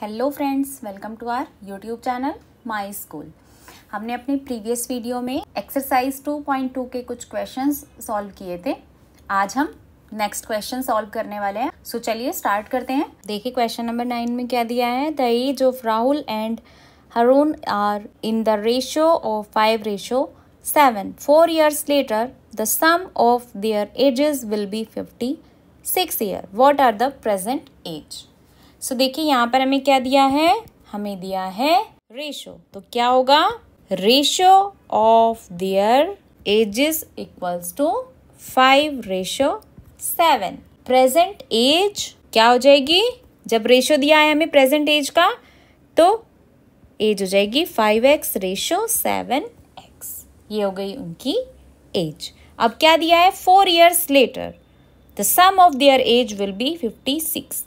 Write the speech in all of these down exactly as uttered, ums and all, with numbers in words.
Hello friends, welcome to our YouTube channel My School. हमने अपने previous video में exercise two point two के कुछ क्वेश्चंस सॉल्व किए थे। आज हम नेक्स्ट क्वेश्चन सॉल्व करने वाले हैं। सो चलिए स्टार्ट करते हैं। देखिए क्वेश्चन नंबर नाइन में क्या दिया है। The age of Rahul and Haroon are in the ratio of five ratio seven. Four years later the sum of their ages will be fifty six year. What are the present age. So देखिए यहाँ पर हमें क्या दिया है, हमें दिया है रेशो। तो क्या होगा, ratio of their ages equals to five ratio seven. Present age क्या हो जाएगी, जब रेशो दिया है हमें प्रेजेंट एज का, तो एज हो जाएगी five x ratio seven x. ये हो गई उनकी एज। अब क्या दिया है, four years later the sum of their age will be fifty six.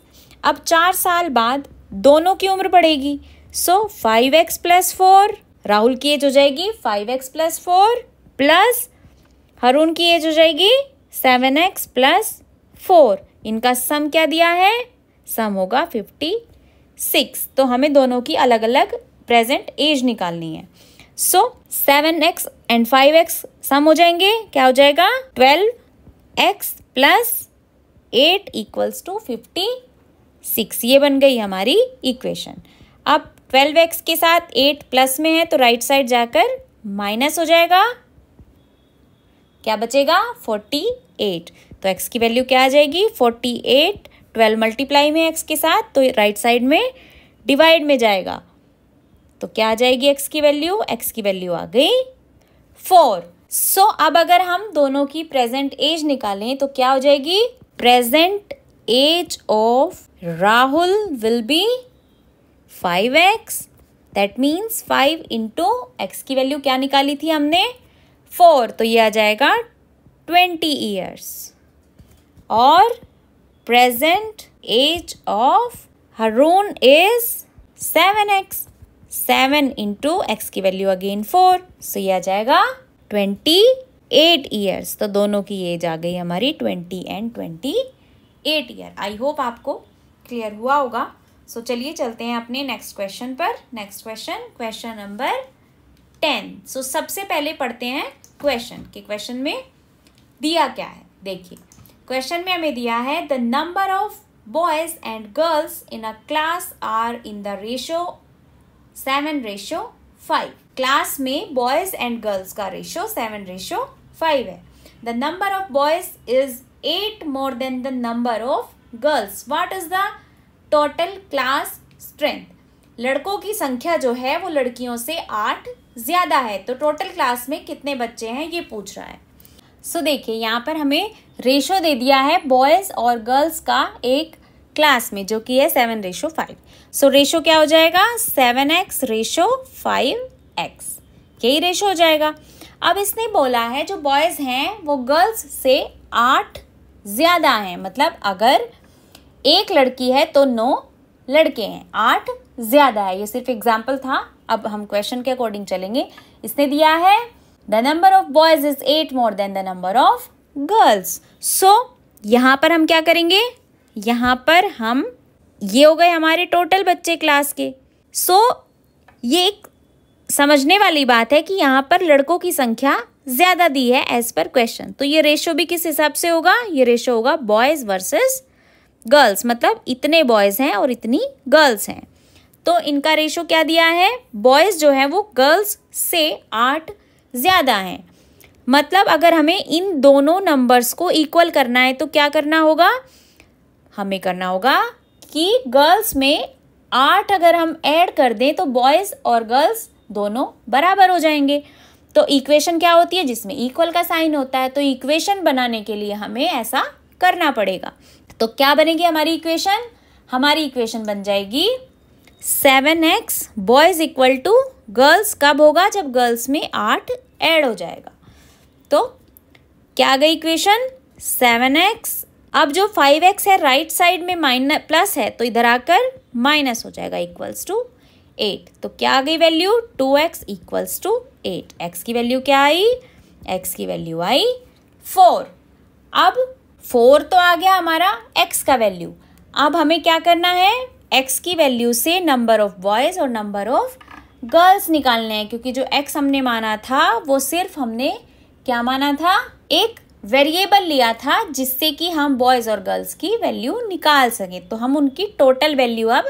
अब चार साल बाद दोनों की उम्र बढ़ेगी। So five x plus four, Rahul की एज हो जाएगी five x plus four, plus Haroon की एज हो जाएगी सेवन एक्स प्लस फोर। इनका सम क्या दिया है, सम होगा फिफ्टी सिक्स। तो हमें दोनों की अलग अलग प्रेजेंट एज निकालनी है। So seven x and five x sum हो जाएंगे, क्या हो जाएगा twelve x plus eight equals to fifty six. ये बन गई हमारी इक्वेशन। अब ट्वेल्व एक्स के साथ एट प्लस में है तो राइट साइड जाकर माइनस हो जाएगा, क्या बचेगा फोर्टी एट। तो x की वैल्यू क्या आ जाएगी फोर्टी एट। ट्वेल्व मल्टीप्लाई में x के साथ तो राइट साइड में डिवाइड में जाएगा, तो क्या आ जाएगी x की वैल्यू, x की वैल्यू आ गई फोर। सो so, अब अगर हम दोनों की प्रेजेंट एज निकालें तो क्या हो जाएगी, present age of Rahul will be five x. That means five into x की वैल्यू क्या निकाली थी हमने फोर, तो ये आ जाएगा ट्वेंटी ईयर्स। और present age of Haroon is seven x. Seven into x की वैल्यू अगेन फोर, सो ये आ जाएगा ट्वेंटी एट ईयर्स। तो दोनों की एज आ गई हमारी twenty and twenty eight year. I hope आपको क्लियर हुआ होगा। सो so, चलिए चलते हैं अपने नेक्स्ट क्वेश्चन पर। Next question question number ten. So सबसे पहले पढ़ते हैं क्वेश्चन के क्वेश्चन में दिया क्या है। देखिए क्वेश्चन में हमें दिया है the number of boys and girls in a class are in the ratio seven ratio five. Class में बॉयज एंड गर्ल्स का रेशो सेवन रेशो फाइव है। The number of boys is eight more than the number of girls. What is the total class strength? लड़कों की संख्या जो है वो लड़कियों से आठ ज़्यादा है, तो टोटल क्लास में कितने बच्चे हैं ये पूछ रहा है। सो देखिए यहाँ पर हमें रेशो दे दिया है बॉयज़ और गर्ल्स का एक क्लास में, जो कि है seven ratio five. So ratio क्या हो जाएगा, seven x ratio five x, यही रेशो हो जाएगा। अब इसने बोला है जो बॉयज़ हैं वो गर्ल्स से आठ ज़्यादा हैं, मतलब अगर एक लड़की है तो नौ लड़के हैं, आठ ज़्यादा है। ये सिर्फ एग्जाम्पल था, अब हम क्वेश्चन के अकॉर्डिंग चलेंगे। इसने दिया है the number of boys is eight more than the number of girls. So यहाँ पर हम क्या करेंगे, यहाँ पर हम ये हो गए हमारे टोटल बच्चे क्लास के। सो so, ये एक समझने वाली बात है कि यहाँ पर लड़कों की संख्या ज़्यादा दी है एज पर क्वेश्चन, तो ये रेशो भी किस हिसाब से होगा, ये रेशो होगा बॉयज़ वर्सेस गर्ल्स, मतलब इतने बॉयज़ हैं और इतनी गर्ल्स हैं। तो इनका रेशो क्या दिया है, बॉयज़ जो है वो गर्ल्स से आठ ज़्यादा हैं, मतलब अगर हमें इन दोनों नंबर्स को इक्वल करना है तो क्या करना होगा, हमें करना होगा कि गर्ल्स में आठ अगर हम ऐड कर दें तो बॉयज़ और गर्ल्स दोनों बराबर हो जाएंगे। तो इक्वेशन क्या होती है जिसमें इक्वल का साइन होता है, तो इक्वेशन बनाने के लिए हमें ऐसा करना पड़ेगा। तो क्या बनेगी हमारी इक्वेशन, हमारी इक्वेशन बन जाएगी seven x boys equal to girls. कब होगा, जब गर्ल्स में आठ ऐड हो जाएगा। तो क्या आ गई इक्वेशन सेवन एक्स। अब जो फाइव एक्स है राइट साइड में माइनस प्लस है तो इधर आकर माइनस हो जाएगा इक्वल्स टू एट। तो क्या आ गई value two x equals to eight. X की वैल्यू क्या आई, एक्स की वैल्यू आई फोर। अब फोर तो आ गया हमारा एक्स का वैल्यू। अब हमें क्या करना है, एक्स की वैल्यू से नंबर ऑफ बॉयज और नंबर ऑफ गर्ल्स निकालने हैं, क्योंकि जो एक्स हमने माना था वो सिर्फ हमने क्या माना था, एक वेरिएबल लिया था जिससे कि हम बॉयज़ और गर्ल्स की वैल्यू निकाल सकें। तो हम उनकी टोटल वैल्यू अब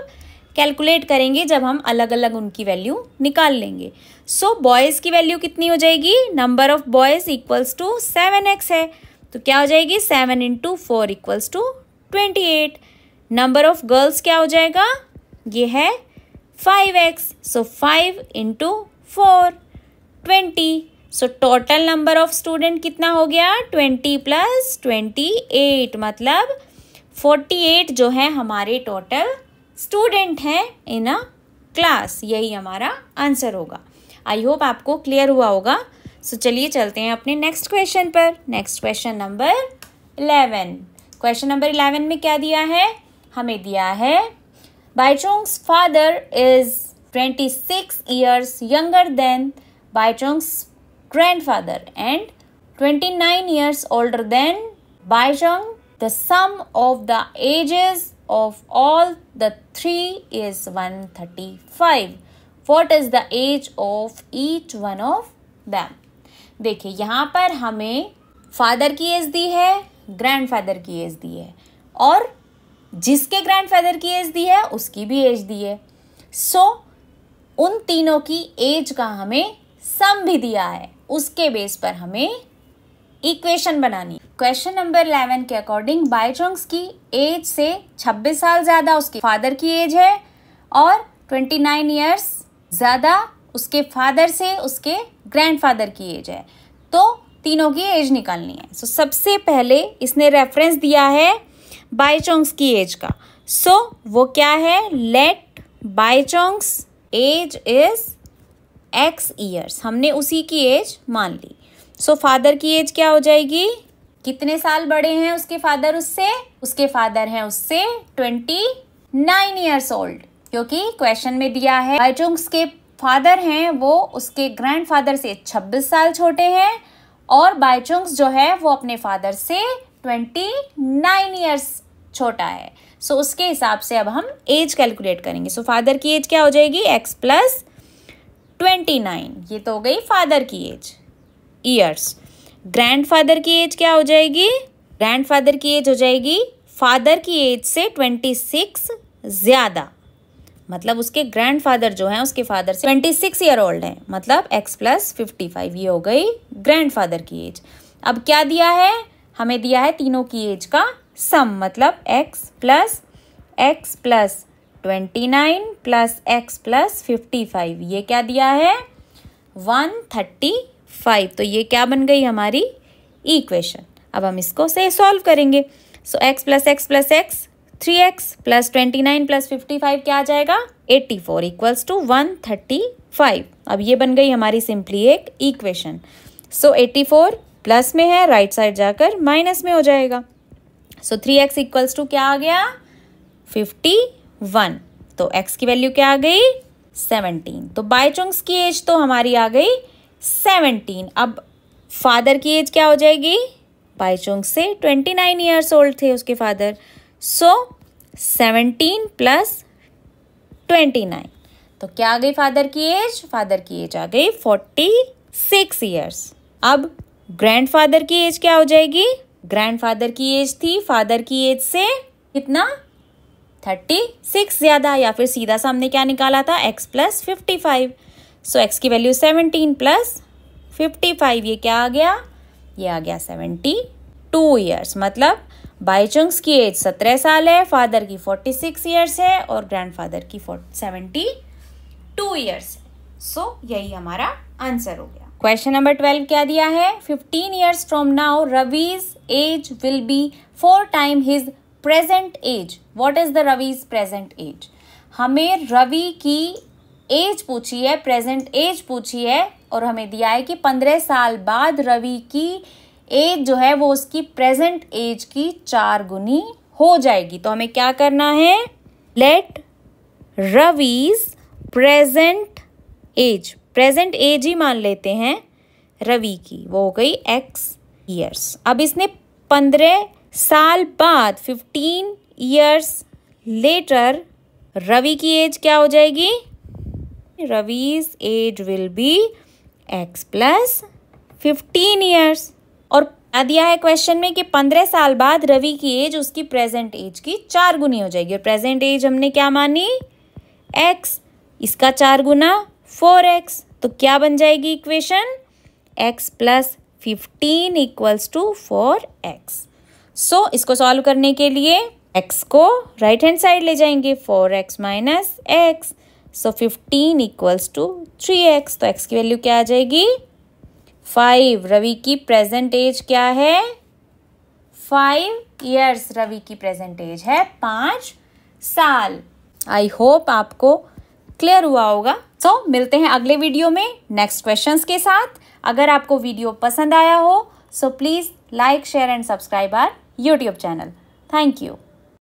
कैलकुलेट करेंगे जब हम अलग अलग उनकी वैल्यू निकाल लेंगे। सो बॉयज़ की वैल्यू कितनी हो जाएगी, number of boys equals to seven x है तो क्या हो जाएगी, seven into four equals to twenty eight. Number of girls क्या हो जाएगा, ये है five x, so five into four twenty. So total number of student कितना हो गया, ट्वेंटी प्लस ट्वेंटी एट मतलब फोर्टी एट जो है हमारे टोटल स्टूडेंट हैं इन अ क्लास। यही हमारा आंसर होगा। आई होप आपको क्लियर हुआ होगा। सो so, चलिए चलते हैं अपने नेक्स्ट क्वेश्चन पर। Next question number eleven. Question number eleven में क्या दिया है, हमें दिया है Bhaichung's father is twenty six years younger than Bhaichung's grandfather and twenty-nine years older than Baichung. The sum of the ages of all the three is one hundred thirty-five. What is the age of each one of them? देखिए यहाँ पर हमें father की as the है, grandfather की as the है और जिसके ग्रैंडफादर की एज दी है उसकी भी एज दी है। सो so, उन तीनों की एज का हमें सम भी दिया है, उसके बेस पर हमें इक्वेशन बनानी। क्वेश्चन नंबर इलेवन के अकॉर्डिंग बाइचुंग्स की एज से छब्बीस साल ज़्यादा उसके फादर की एज है और उनतीस इयर्स ज़्यादा उसके फादर से उसके ग्रैंडफादर की एज है, तो तीनों की एज निकालनी है। सो so, सबसे पहले इसने रेफरेंस दिया है बाइचुंग्स की एज का। सो so, वो क्या है, let Bhaichung's age is x years, हमने उसी की एज मान ली। सो so, फादर की एज क्या हो जाएगी, कितने साल बड़े हैं उसके फादर उससे, उसके फादर हैं उससे ट्वेंटी नाइन ईयर्स ओल्ड, क्योंकि क्वेश्चन में दिया है बाइचुंग्स के फादर हैं वो उसके ग्रैंडफादर से छब्बीस साल छोटे हैं और बाइचुंग्स जो है वो अपने फादर से ट्वेंटी नाइन ईयर्स छोटा है। सो so, उसके हिसाब से अब हम एज कैलकुलेट करेंगे। सो so, फादर की एज क्या हो जाएगी, एक्स प्लस ट्वेंटी नाइन, ये तो हो गई फादर की एज ईयर्स। ग्रैंडफादर की एज क्या हो जाएगी, ग्रैंडफादर की एज हो जाएगी फादर की एज से छब्बीस ज़्यादा, मतलब उसके ग्रैंडफादर जो हैं उसके फादर से छब्बीस ईयर ओल्ड हैं, मतलब x प्लस फिफ्टी फाइव, ये हो गई ग्रैंडफादर की एज। अब क्या दिया है, हमें दिया है तीनों की एज का सम, मतलब x plus x plus twenty nine plus x plus fifty five, ये क्या दिया है वन थर्टी फाइव। तो ये क्या बन गई हमारी इक्वेशन। अब हम इसको से सॉल्व करेंगे। So x plus x plus x three x plus twenty nine plus fifty five क्या आ जाएगा, eighty four equals to one thirty five. अब ये बन गई हमारी सिंपली एक equation. So eighty four plus में है, राइट साइड जाकर माइनस में हो जाएगा। So three x equals to क्या आ गया, फिफ्टी वन। तो x की वैल्यू क्या आ गई, सेवनटीन। तो बाइचुंग्स की एज तो हमारी आ गई सेवनटीन। अब फादर की एज क्या हो जाएगी, बाइचुंग से ट्वेंटी नाइन ईयर्स ओल्ड थे उसके father, so seventeen plus twenty nine, तो क्या आ गई फादर की एज, फादर की एज आ गई फोर्टी सिक्स ईयर्स। अब ग्रैंडफादर की एज क्या हो जाएगी, ग्रैंडफादर की एज थी फादर की एज से कितना, थर्टी सिक्स ज़्यादा, या फिर सीधा सा हमने क्या निकाला था, x प्लस फिफ्टी फाइव। सो एक्स की value seventeen plus fifty five, ये क्या आ गया, ये आ गया सेवेंटी टू ईयर्स, मतलब बाइचुंग्स की एज सत्रह साल है, फादर की फोर्टी सिक्स ईयर्स है और ग्रैंडफादर की सेवेंटी टू ईयर्स। सो यही हमारा आंसर हो गया। क्वेश्चन नंबर ट्वेल्व क्या दिया है, fifteen years from now Ravi's age will be four time his present age, what is the Ravi's present age. हमें रवि की एज पूछी है, प्रेजेंट एज पूछी है और हमें दिया है कि पंद्रह साल बाद रवि की एज जो है वो उसकी प्रेजेंट एज की चार गुनी हो जाएगी। तो हमें क्या करना है, let Ravi's present age, present age ही मान लेते हैं रवि की, वो हो गई एक्स ईयर्स। अब इसने पंद्रह साल बाद फिफ्टीन ईयर्स लेटर रवि की एज क्या हो जाएगी? Ravi's age will be x plus fifteen years. और दिया है क्वेश्चन में कि पंद्रह साल बाद रवि की एज उसकी प्रेजेंट एज की चार गुनी हो जाएगी। और प्रेजेंट एज हमने क्या मानी? एक्स। इसका चार गुना फोर एक्स। तो क्या बन जाएगी equation? X plus fifteen equals to four x. So इसको सॉल्व करने के लिए एक्स को राइट हैंड साइड ले जाएंगे, four x minus x. So fifteen equals to three x. तो एक्स की वैल्यू क्या आ जाएगी? फाइव। रवि की प्रेजेंट एज क्या है? Five years. रवि की प्रेजेंट एज है पाँच साल। आई होप आपको क्लियर हुआ होगा। सो so, मिलते हैं अगले वीडियो में नेक्स्ट क्वेश्चंस के साथ। अगर आपको वीडियो पसंद आया हो so please like share and subscribe our YouTube channel. Thank you.